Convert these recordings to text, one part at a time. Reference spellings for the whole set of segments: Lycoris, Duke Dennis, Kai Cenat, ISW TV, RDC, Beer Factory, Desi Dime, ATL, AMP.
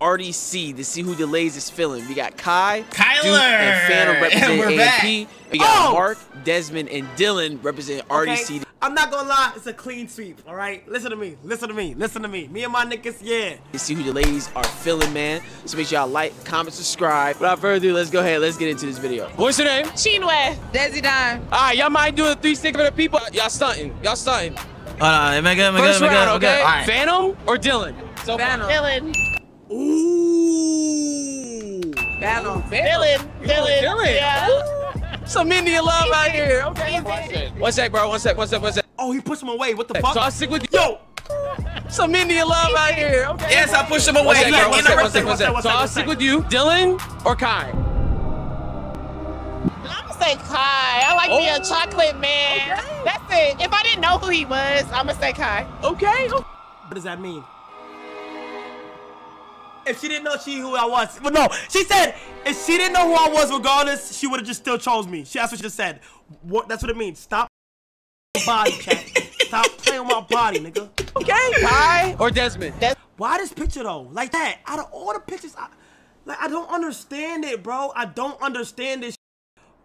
RDC to see who the Lays is feeling. We got Kai, Kyler, Duke, and Phantom representing AMP. We got Mark, Desmond, and Dylan representing RDC. I'm not gonna lie, it's a clean sweep, all right? Listen to me, listen to me, listen to me. Me and my niggas, yeah. You see who the ladies are feeling, man. So make sure y'all like, comment, subscribe. Without further ado, let's go ahead, let's get into this video. What's your name? Chinwe. Desi Dime. All right, y'all might do a 360 for the people. Y'all stunting, y'all stunting. Hold on, am I good? First round, okay? All right. Phantom or Dylan? So Phantom. Dylan. Ooh. Phantom. Dylan. Dylan. Dylan. Yeah. Ooh. Some Indian love out here. Okay. One sec, bro. Oh, he pushed him away. What the fuck? So I'll stick with you. Yo. Some Indian love out here. Okay. Yes, I pushed him away. One sec. So I'll stick with you. Dylan or Kai? I'm going to say Kai. I like being a chocolate man. Okay. That's it. If I didn't know who he was, I'm going to say Kai. Okay. What does that mean? If she didn't know who I was. Well, no, she said if she didn't know who I was regardless, she would have just still chose me. That's what she just said. What, that's what it means. Stop body chat. Stop playing with my body, nigga. Okay? Kai or Desmond? Why this picture, though? Like that? Out of all the pictures, I don't understand it, bro. I don't understand this.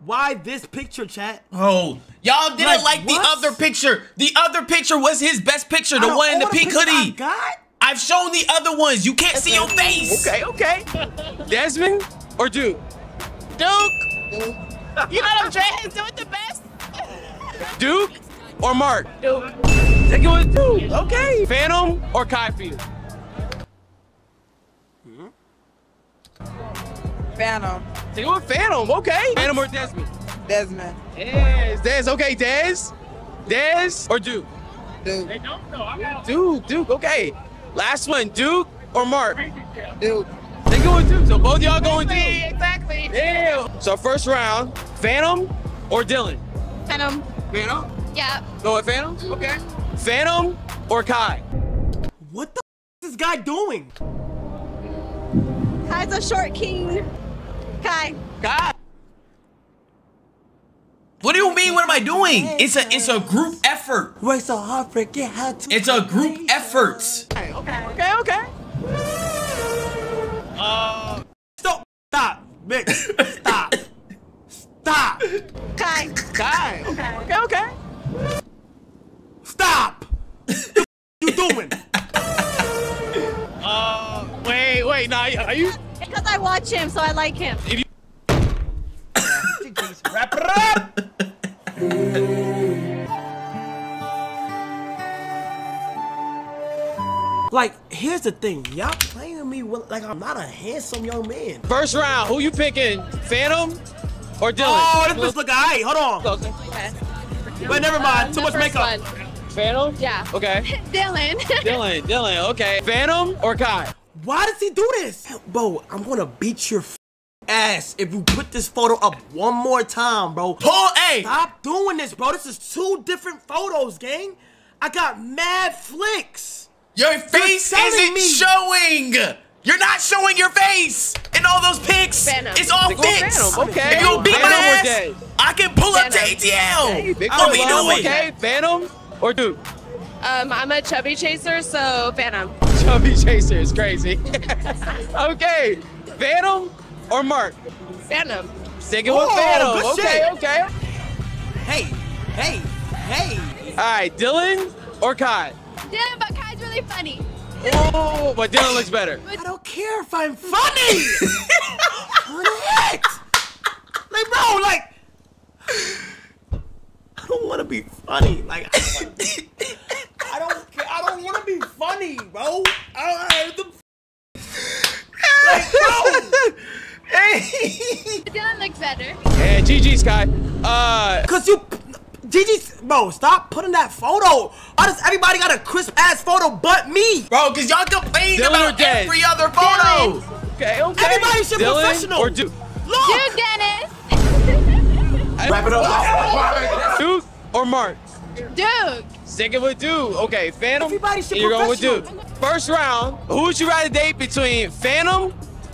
Why this picture, chat? Oh, y'all didn't like the other picture. The other picture was his best picture, the one in the pink hoodie. I've shown the other ones. You can't see your face. Okay, okay. Desmond or Duke? Duke. You know them dreads doing the best. Duke or Mark? Duke. Take it with Duke. Okay. Phantom or Kai Field? Phantom. Take it with Phantom. Okay. Phantom or Desmond? Desmond. Yes. Des. Okay, Des. Des or Duke? Duke. They don't know. I got Duke. Duke. Okay. Last one, Duke or Mark? Duke. They going Duke, so both y'all going Duke. Exactly. Yeah. So first round, Phantom or Dylan? Phantom. Phantom? Yeah. Go with Phantom? Okay. Phantom or Kai? What the f is this guy doing? Kai's a short king. Kai. Kai. What do you mean? What am I doing? It's a group effort. We're so hard for get how to. It's a group effort. Okay, okay, okay. Stop, Mick. Stop. Stop. Kai. Kai. Okay, okay, okay. Stop. What the you doing? Wait. Nah, are you? Because I watch him, so I like him. If you wrap it up. Like, here's the thing, y'all playing me with, like, I'm not a handsome young man. First round, who you picking, Phantom or Dylan? Oh, this look alright. Hold on. Okay. Wait, never mind. Too much makeup. One. Phantom? Yeah. Okay. Dylan. Dylan. Okay. Phantom or Kai? Why does he do this, bro? I'm gonna beat your ass if you put this photo up one more time, bro. Stop doing this, bro. This is two different photos, gang. I got mad flicks. Your face isn't showing. You're not showing your face in all those pics. It's all pics. Okay. If you'll beat my ass, I can pull up to ATL. Let me know it. Okay, Phantom or Duke? I'm a chubby chaser, so Phantom. Chubby chaser is crazy. Okay, Phantom or Mark? Phantom. Singing with Phantom. Okay, okay. Hey. All right, Dylan or Kai? Dylan, but Kai's really funny. Oh, but Dylan looks better. I don't care if I'm funny. What the heck? Like, bro, like, I don't want to be funny. Like, I don't want to be funny, bro. Dylan looks better. Yeah, GG's, Kai. Cause you, GG's, bro, stop putting that photo. Why does everybody got a crisp ass photo but me? Bro, cause y'all complained about every other photo. Dylan. Okay, okay. Everybody should professional. Or Duke. Look. Duke Dennis. Wrap it up. Duke or Mark? Duke. Sticking with Duke. Okay, Phantom. Everybody should professional. You're going with Duke. First round, who would you rather date between Phantom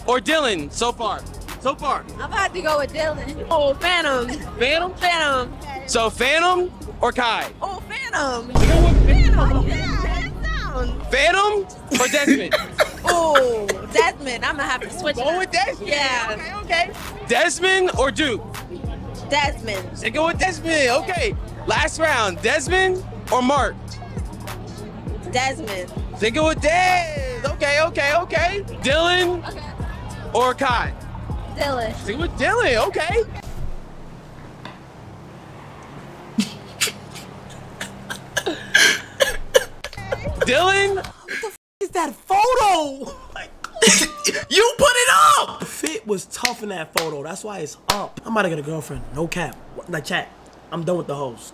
or Dylan so far? So far. I'm about to go with Dylan. Oh, Phantom. Phantom? Phantom. So Phantom or Kai? Oh, Phantom. You go with Phantom. Phantom or Desmond? Oh, Desmond. I'm gonna have to switch. Go with Desmond. Yeah. Okay. Okay. Desmond or Duke? Desmond. They go with Desmond. Okay. Last round. Desmond or Mark? Desmond. They go with Des. Okay. Okay. Okay. Dylan or Kai? Dylan. They go with Dylan. Okay. Dylan? What the f is that photo? You put it up! Fit was tough in that photo. That's why it's up. I'm about to get a girlfriend. No cap. Now chat. I'm done with the host.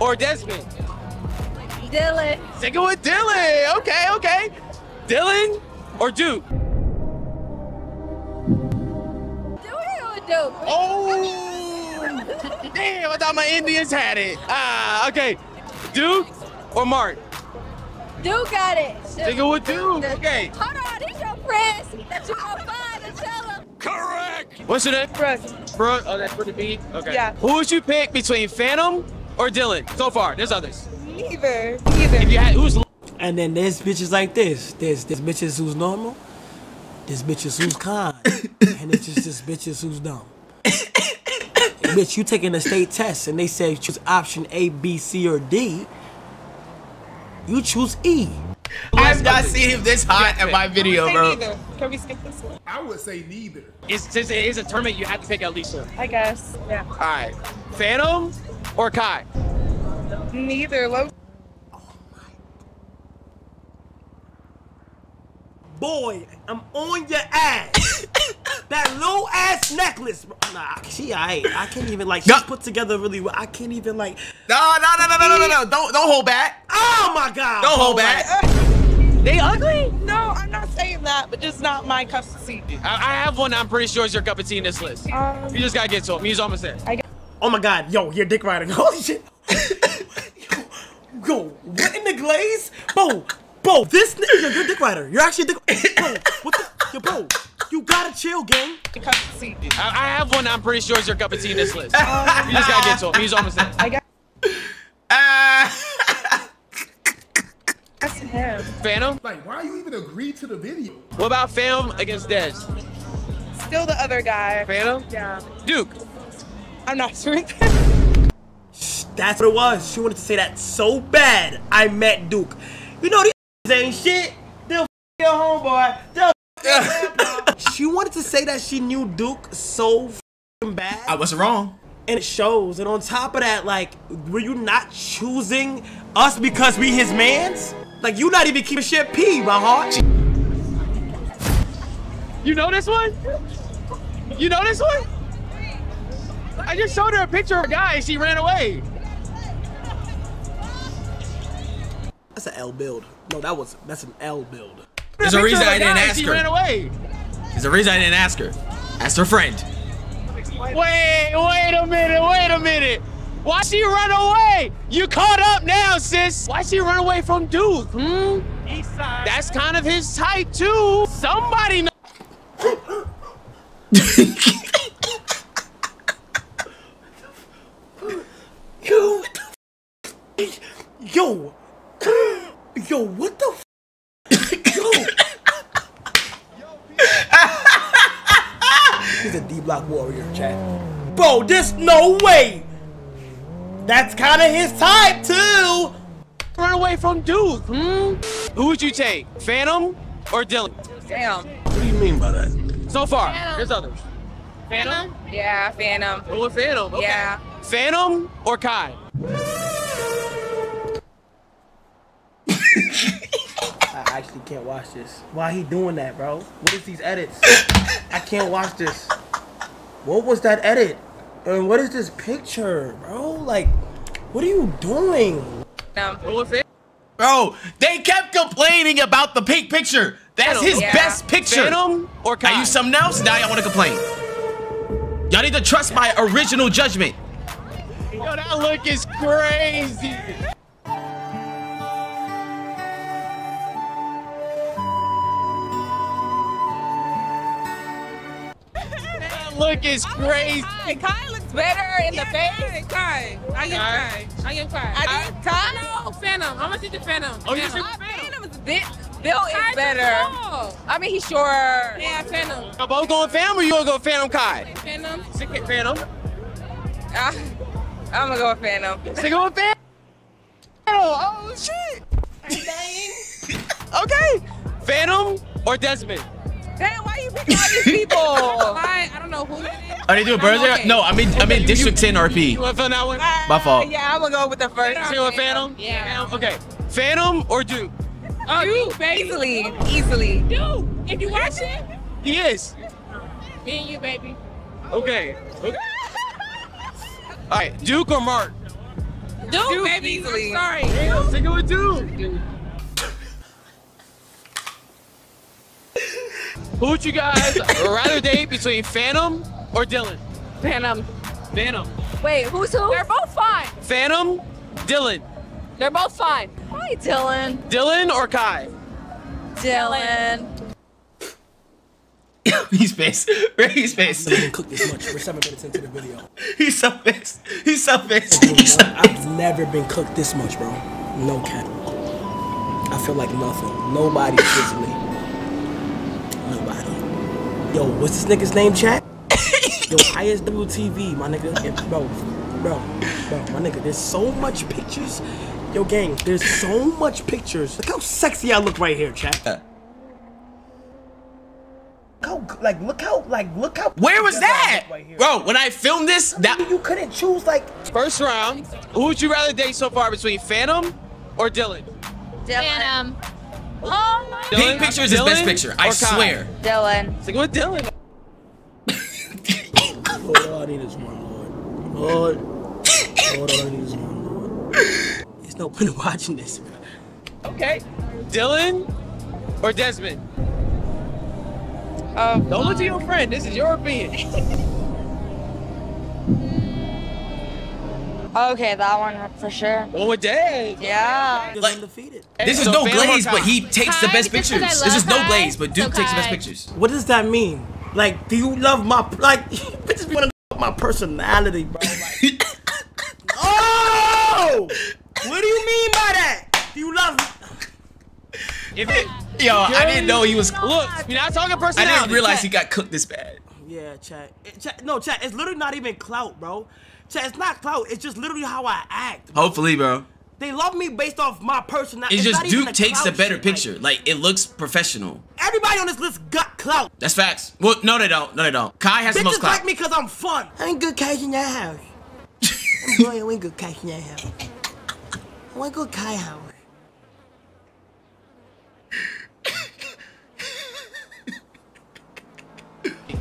Or Desmond. Dylan. Sing it with Dylan. Okay, okay. Dylan or Duke? Duke. Oh! Damn, I thought my Indians had it. Okay. Duke or Mark? Duke got it. Take it with Duke. Okay. Hold on, this your friends that you gonna find and tell them. Correct. What's your name? Brooke. Brooke. Oh, that's for the beat. Okay. Yeah. Who would you pick between Phantom or Dylan? So far, there's others. Neither. If you had, who's? And then there's bitches like this. There's bitches who's normal. There's bitches who's kind. And it's just bitches who's dumb. Bitch, you taking a state test and they say choose option A, B, C, or D. You choose E. I've not seen him this hot in my video, bro. Neither. Can we skip this one? I would say neither. Since it is a tournament, you have to pick at least one. I guess, yeah. All right. Phantom or Kai? Neither. Oh, my. Boy, I'm on your ass. That low ass necklace, bro. Nah, she alright. I can't even like. She's put together really well. I can't even like. No. Don't hold back. Oh my God. Don't hold back. They ugly? No, I'm not saying that, but just not my cup of tea. I have one. I'm pretty sure is your cup of tea in this list. You just gotta get to him. He's almost there. Oh my God, yo, you're dick riding. Holy shit. Yo, what in the glaze, bro? This nigga, you're a dick rider. You're actually a dick. Bro, what the? Yo, bro. You gotta chill, gang. I have one. I'm pretty sure is your cup of tea in this list. You just gotta get to him. He's almost there. That's him. Phantom? Like, why you even agree to the video? What about Phantom against Des? Still the other guy. Phantom? Yeah. Duke? I'm not sure. That's what it was. She wanted to say that so bad. I met Duke. You know, these ain't shit. They'll f your homeboy. They'll she wanted to say that she knew Duke so f***ing bad. I was wrong. And it shows. And on top of that, like, were you not choosing us because we his mans? Like, you not even keeping shit pee, my heart. You know this one? You know this one? I just showed her a picture of a guy and she ran away. That's an L build. No, that's an L build. There's a reason I didn't ask her. She ran away. There's a reason I didn't ask her. Ask her friend. Wait a minute. Why she run away? You caught up now, sis. Why she run away from Duke? Hmm? That's kind of his type too. Somebody know. Yo, what the f? He's a D-block warrior, chat. Bro, there's no way. That's kind of his type, too. Run away from Duke, Who would you take, Phantom or Dylan? Damn. What do you mean by that? So far, Phantom. There's others. Phantom? Yeah, Phantom. Oh, Phantom, okay. Yeah. Phantom or Kai? I actually can't watch this. Why he doing that, bro? What is these edits? I can't watch this. What was that edit? And what is this picture, bro? Like, what are you doing? Bro, they kept complaining about the pink picture. That's his best picture. Phantom or Kai? I used something else, now y'all wanna complain. Y'all need to trust my original judgment. Yo, that look is crazy. Look is crazy. Kai looks better in the face. Kai. I am Kai. I did Kai. No, Phantom. I'm gonna see the Phantom. Oh, you see Phantom? Bill is better. I mean, he's sure. Yeah, Phantom. Y'all both going Phantom, or you gonna go Phantom Kai? Phantom. Sick at Phantom. I'm gonna go with Phantom. Sick with Phantom. Oh shit. Okay. Phantom or Desmond? Damn, why you picking all these people? Why? I don't know who that is. Are they doing birds? Okay. No, I mean District 10 RP. You wanna film that one? My fault. Yeah, I'm gonna go with the first. You with Phantom? Yeah. Phantom? Okay. Phantom or Duke? Duke, baby. Easily. Duke, if you watch it. He is. Me and you, baby. Okay. All right, Duke or Mark? Duke, baby. Easily. I'm sorry. Damn, sing it with Duke. Who would you guys rather date between Phantom or Dylan? Phantom. Wait, who's who? They're both fine. Phantom, Dylan. They're both fine. Hi, Dylan. Dylan or Kai? Dylan. He's pissed. Ray's pissed. Didn't cook this much. We're 7 minutes into the video. He's so pissed. He's so pissed. I've never been cooked this much, bro. No cap. I feel like nothing. Nobody gives me. Nobody. Yo, what's this nigga's name, chat? Yo, ISW TV, my nigga. Bro, my nigga, there's so much pictures. Yo, gang, there's so much pictures. Look how sexy I look right here, chat. Look how. Where was that? Right, bro, when I filmed this, you couldn't choose, like. First round, who would you rather date so far between Phantom or Dylan? Phantom. Oh my God. Pink picture is his best picture, I swear. Dylan. Stick with Dylan. Lord, all I need is one Lord. Lord, all I need is one Lord. There's no point in watching this. Okay. Dylan or Desmond? Don't look to your friend, this is your opinion. Okay, that one for sure. Oh, it did. Yeah. Like, undefeated. This is so no glaze, but he takes the best pictures. This is no glaze, but Duke takes the best pictures. What does that mean? Like, do you love my, like, bitches want to love my personality, bro? Like, oh! What do you mean by that? Do you love me? Yo, I didn't know he was. Look, you're not talking personality. I didn't realize he got cooked this bad. Yeah, chat. No, chat, it's literally not even clout, bro. Chat, it's not clout. It's just literally how I act. Bro. Hopefully, bro. They love me based off my personality. It's just Duke takes the better picture. Like, it looks professional. Everybody on this list got clout. That's facts. Well, no, they don't. Kai has the most clout. Bitches like me because I'm fun. I ain't good Kai in that house. Boy, I ain't good Kai in that house. I ain't good Kai house.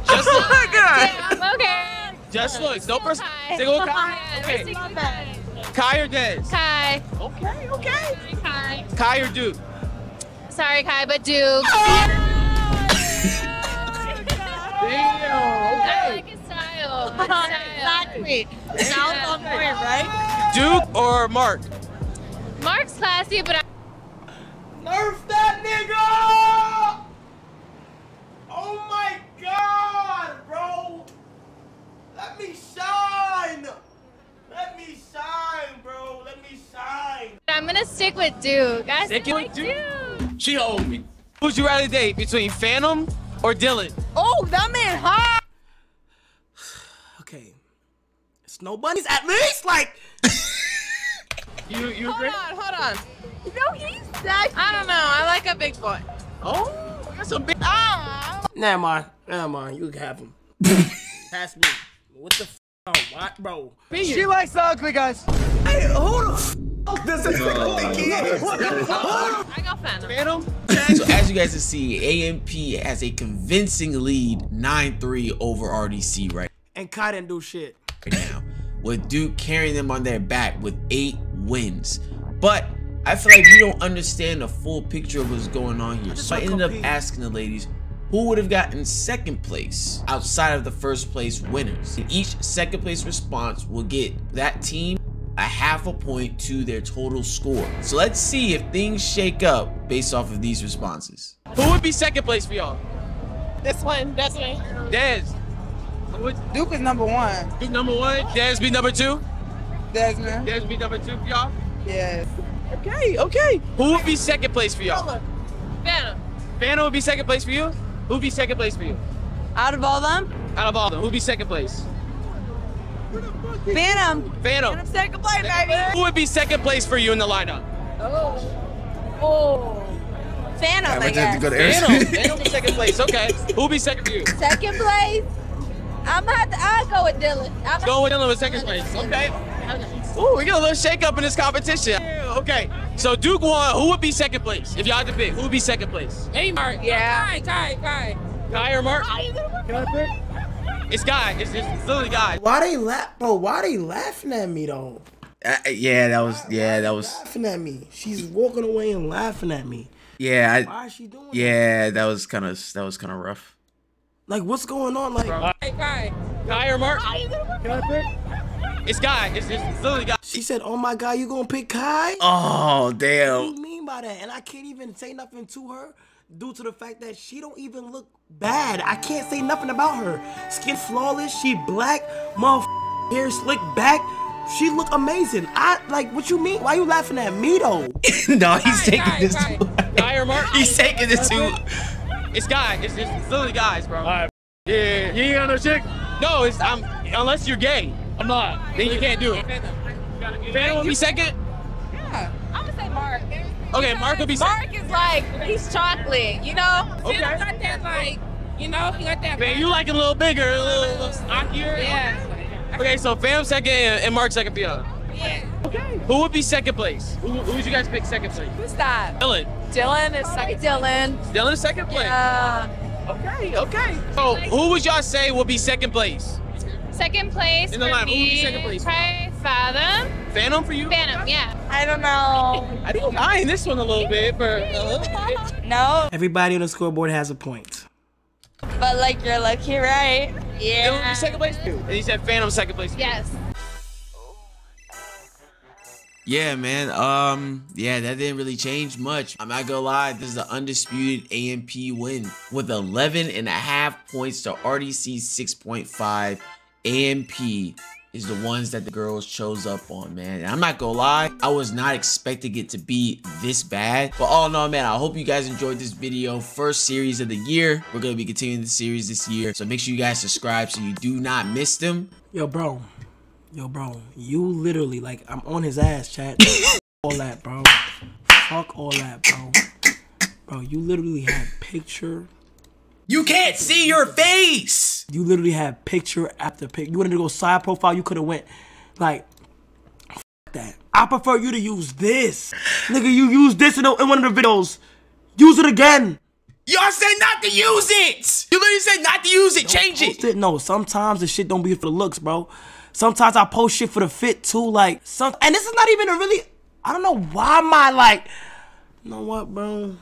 Just look. Oh my God. Yeah, okay. Just look, no person. Single Kai. Okay. Kai or Des? Kai. Okay. Kai or Duke? Sorry, Kai, but Duke. Oh, damn. Okay. I like his style. Exactly. Sounds on point, right? Duke or Mark? Mark's classy, but I. Nerf that nigga! Oh my God, bro! Let me shine, bro. Let me shine. I'm gonna stick with Duke. I stick with Duke. She owed me. Who'd you rather date between Phantom or Dylan? Oh, that man hot. Okay. Snow bunnies at least, like. you agree? Hold on. No, he's that. I don't know. I like a big boy. Oh, that's a big. Nah, man. You can have him. Pass me. What the f***? What, bro? She likes the ugly guys. Hey, who the f*** does this nigga think he is? I got Phantom. So as you guys can see, AMP has a convincing lead, 9-3 over RDC, right? And Kai didn't do shit. Right now, with Duke carrying them on their back with 8 wins. But I feel like you don't understand the full picture of what's going on here. So I ended up asking the ladies, who would have gotten second place outside of the first place winners? And each second place response will get that team a half a point to their total score. So let's see if things shake up based off of these responses. Who would be second place for y'all? This one. Des. Duke is number one. Duke number one. Des be number two? Desmond. Des be number two for y'all? Yes. Okay. Who would be second place for y'all? Fanta. Fanta would be second place for you? Who'd be second place for you? Out of all them? Out of all them. Who'd be second place? Phantom. Phantom. Phantom second place, baby. Who would be second place for you in the lineup? Oh. Oh. Phantom, I guess. Phantom. Phantom be second place. Okay. Who'd be second for you? Second place? I'm gonna have to, I'll go with Dylan. I'll go with Dylan with second place. Okay. Ooh, we got a little shake up in this competition. Okay. So Duke won. Who would be second place? If y'all had to pick, who would be second place? Hey, Mark. Yeah. Kai. Kai or Mark? Can I pick? It's Guy. It's literally Guy. Why they laughing at me though? Yeah, that was laughing at me. She's walking away and laughing at me. Yeah. Why is she doing that? that was kind of rough. Like, what's going on? Like, Guy or Mark? Can I pick? It's Guy. It's literally Guy. She said, "Oh my God, you gonna pick Kai?" Oh damn. What do you mean by that? And I can't even say nothing to her. Due to the fact that she don't even look bad. I can't say nothing about her. Skin flawless, she black, motherfucking hair slick back. She look amazing. I like, what you mean? Why you laughing at me though? No, he's taking this too. Guy or Mark? He's taking this too. It's Guy. It's literally guys, bro. All right. Yeah. You ain't got no chick? No, it's unless you're gay. I'm not. Then you can't do it. Phantom would be second? Yeah. I'm gonna say Mark. Okay, Mark would be second. Mark is like, he's chocolate, you know? Okay. He got that, like, you know, he got that. Man, you like it a little bigger, a little stockier. Yeah. Okay, so Fam second and Mark second beyond. Yeah. Okay. Who would be second place? Who would you guys pick second place? Who's that? Dylan. Dylan is second. Dylan is second place. Yeah. Okay. So who would y'all say would be second place? Second place in the line. Who would be second place? Probably Fathom. Phantom for you? Phantom, yeah. I don't know. I think I'm eyeing this one a little bit, but no. Everybody on the scoreboard has a point. But like, you're lucky, right? Yeah. Dylan would be second place too. And he said Phantom second place too. Yes. Yeah, man. Yeah, that didn't really change much. I'm not gonna lie, this is the undisputed AMP win with 11.5 points to RDC 6.5. AMP is the ones that the girls chose up on, man. And I'm not gonna lie, I was not expecting it to be this bad. But all in all, man, I hope you guys enjoyed this video. First series of the year. We're gonna be continuing the series this year. So make sure you guys subscribe so you do not miss them. Yo, bro. You literally, like, I'm on his ass, chat. Fuck all that, bro. Bro, you literally have picture. You can't see your face. You literally had picture after picture. You wanted to go side profile. You could have went like, f that. I prefer you to use this. Nigga, you used this in one of the videos. Use it again. Y'all said not to use it. You literally said not to use it. Change it. No, sometimes the shit don't be for the looks, bro. Sometimes I post shit for the fit too. Like, and this is not even a really, I don't know why my like, you know what, bro?